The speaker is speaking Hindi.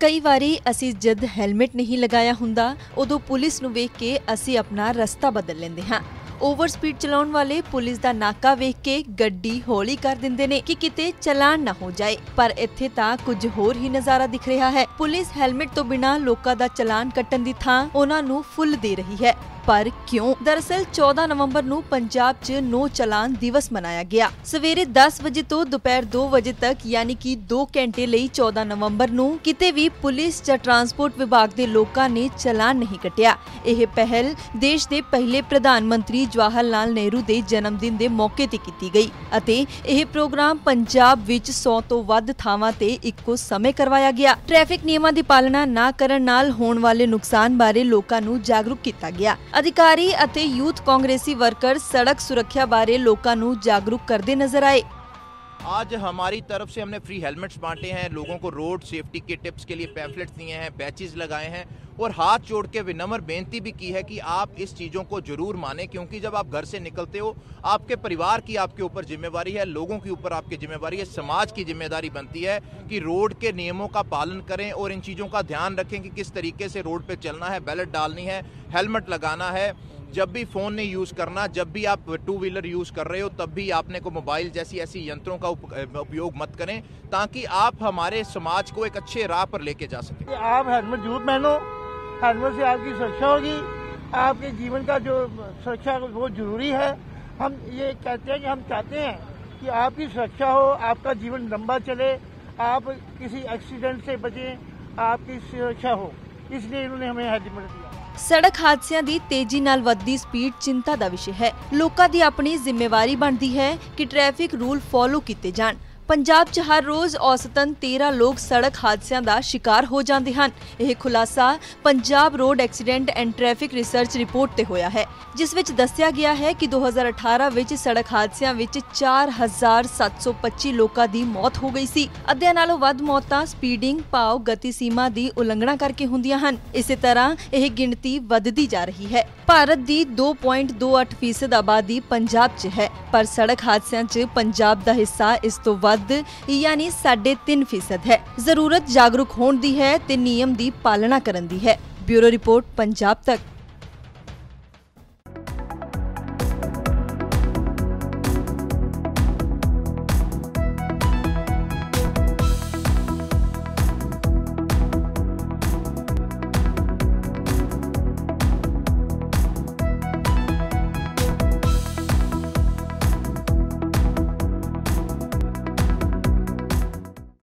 कई वारी असी जद हैलमेट नहीं लगाया हुंदा उदों पुलिस नूं वेख के असी अपना रस्ता बदल लैंदे हां। ओवर स्पीड चलाउण वाले पुलिस दा नाका वेख के गड्डी हौली कर दिंदे ने कि किते चलान ना हो जाए, पर इत्थे तां कुछ होर ही नज़ारा दिख रहा है। पुलिस हैलमेट तो बिना लोकां दा चलान कट्टण दी थां उहनां नूं फुल दे रही है, पर क्यों? दरअसल 14 नवंबर नूं पंजाब च नो चलान दिवस मनाया गया। सवेरे 10 बजे तो दोपहर 2 बजे तक यानी कि 2 घंटे लई 14 नवंबर नूं किते भी पुलिस या ट्रांसपोर्ट विभाग दे लोकां ने चलान नहीं कटिया। यह पहल देश दे पहले प्रधानमंत्री जवाहर लाल नेहरू दे जन्मदिन दे मौके ते कीती गई अते यह प्रोग्राम पंजाब विच 100 तो वध थावां ते इक्को समय करवाया गया। ट्रैफिक नियमां दी पालना ना करन नाल होण वाले नुकसान बारे लोकां नूं जागरूक कीता गया। अधिकारी अते यूथ कांग्रेसी वर्कर सड़क सुरक्षा बारे लोगों को जागरूक करते नजर आए। आज हमारी तरफ से हमने फ्री हेलमेट्स बांटे हैं, लोगों को रोड सेफ्टी के टिप्स के लिए पैम्फलेट्स दिए हैं, बैचेस लगाए हैं और हाथ जोड़ के विनम्र बेनती भी की है कि आप इस चीज़ों को जरूर माने, क्योंकि जब आप घर से निकलते हो आपके परिवार की आपके ऊपर जिम्मेदारी है, लोगों के ऊपर आपकी जिम्मेदारी है, समाज की जिम्मेदारी बनती है कि रोड के नियमों का पालन करें और इन चीज़ों का ध्यान रखें कि किस तरीके से रोड पर चलना है, बैलेट डालनी है, हेलमेट लगाना है, जब भी फ़ोन नहीं यूज़ करना, जब भी आप टू व्हीलर यूज़ कर रहे हो तब भी आपने को मोबाइल जैसी ऐसी यंत्रों का उपयोग मत करें, ताकि आप हमारे समाज को एक अच्छे राह पर लेके जा सकें। आप हेलमेट जरूर पहनो, हेलमेट से आपकी सुरक्षा होगी, आपके जीवन का जो सुरक्षा वो जरूरी है। हम ये कहते हैं कि हम चाहते हैं कि आपकी सुरक्षा हो, आपका जीवन लंबा चले, आप किसी एक्सीडेंट से बचें, आपकी सुरक्षा हो, इसलिए इन्होंने हमें हेलमेट दिया। सड़क हादसियां दी तेजी नाल वधदी स्पीड चिंता दा विषय है। लोकां दी अपनी जिम्मेवारी बनदी है कि ट्रैफिक रूल फॉलो कीते जाण। पंजाब च हर रोज़ औसतन 13 लोग सड़क हादसियां दा शिकार हो जाते हैं। यह खुलासा Punjab road accident and traffic research report ते होया है, जिस विच दस्सिया गया है कि 2018 विच सड़क हादसियां विच 4725 लोकां दी मौत हो गई सी। अद्धियां नालों वध मौतां स्पीडिंग भाव गति सीमा दी उलंघना करके हुंदियां हन। इसी तरह यह गिणती वधदी जा रही है। भारत दी 2.28% आबादी पंजाब च है, पर सड़क हादसियां च पंजाब दा हिस्सा इस तो यानी 3.5% है। जरूरत जागरूक होने की है ते नियम की पालना करने की है। ब्यूरो रिपोर्ट पंजाब तक।